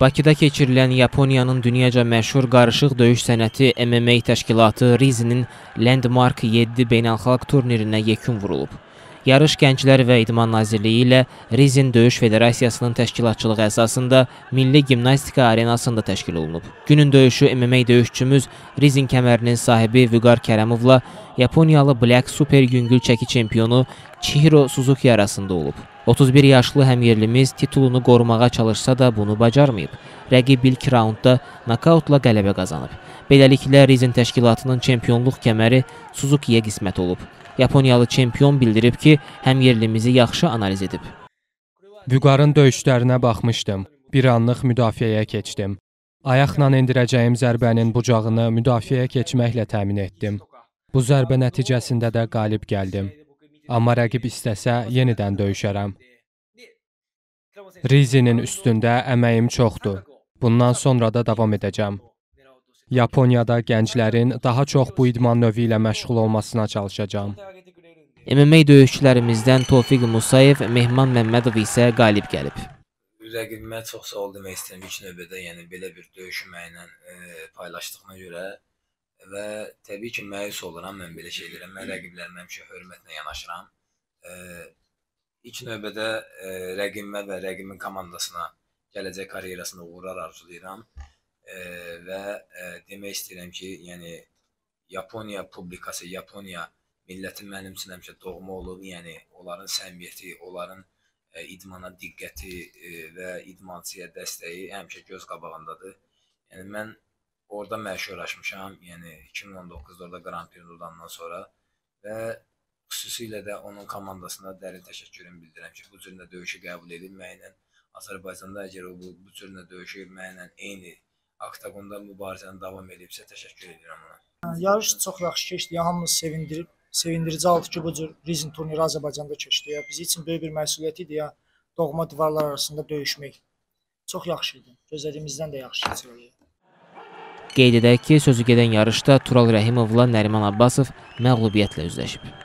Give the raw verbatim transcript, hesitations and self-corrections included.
Bakıda keçirilən Yaponiyanın dünyaca məşhur qarışıq döyüş sənəti M M A təşkilatı Rizinin Landmark yeddi beynəlxalq turnirinə yekun vurulub. Yarış Gənclər və İdman Nazirliyi ilə Rizin Döyüş Federasiyasının təşkilatçılığı əsasında Milli Gimnastika Arenasında təşkil olunub. Günün döyüşü M M A döyüşçümüz Rizin kəmərinin sahibi Vüqar Kərəmovla Yaponiyalı Black Super yüngül çəki çempionu Chihiro Suzuki arasında olub. otuz bir yaşlı həmyerlimiz titulunu qorumağa çalışsa da bunu bacarmayıb. Rəqib ilk raundda nokautla qələbə qazanıb. Beləliklə Rizin təşkilatının çempionluq kəməri Suzuki'yə qismət olub. Yaponiyalı çempion bildirib ki, həmyerlimizi yaxşı analiz edib. Vüqarın döyüşlərinə baxmışdım. Bir anlıq müdafiəyə keçdim. Ayaqla endirəcəyim zərbənin bucağını müdafiəyə keçməklə təmin etdim. Bu zərbə nəticəsində də qalib gəldim. Amma rəqib istəsə yenidən döyüşərəm. Rizinin üstündə əməyim çoxdur. Bundan sonra da davam edəcəm. Yaponiyada gənclərin daha çox bu idman növü ilə məşğul olmasına çalışacağım. M M A döyüşçülərimizdən Tofiq Musayev, Mehman Məmmədov isə qalib gəlib. Rəqibimə çox sağ ol demək istəyirəm ilk növbədə, yəni belə bir döyüşməklə e, paylaşdığıma görə və təbii ki məyus oluram mən belə şeylərə. Mən rəqiblərimə həmişə hörmətlə yanaşıram. E, ilk növbədə e, rəqibimə və rəqibimin komandasına gələcək karyerasında uğurlar arzulayıram. E, və e, demək istəyirəm ki, yəni Yaponiya publikası, Yaponiya milləti mənim üçün həmişə doğma olub, yəni onların səmimiyyəti, onların e, idmana diqqəti e, və idmançıya dəstəyi həmişə göz qabağındadır. Yəni mən orada məşhurlaşmışam, yəni iki min on doqquzda orada Grand Prix udandan sonra və xüsusilə də onun komandasına dərin təşəkkürümü bildirirəm ki, bu cürlə döyüşü qəbul edib mənimlə. Azərbaycanda əgər o bu, bu cürlə döyüşü mənimlə eyni Aktagonda mübarizəni davam edibsə, təşəkkür edirəm ona. Yarış çox yaxşı keçdi, hamımız sevindirib, sevindirici oldu ki, bu cür Rizin turniri Azərbaycanda keçdi. Ya. Bizim için böyük bir məsuliyyət idi ya, doğma divarlar arasında döyüşmək. Çox yaxşı idi, gözlədiyimizdən də yaxşı keçirildi. Qeyd edək ki, sözü gedən yarışda Tural Rəhimovla Nəriman Abbasov məğlubiyyətlə üzləşib.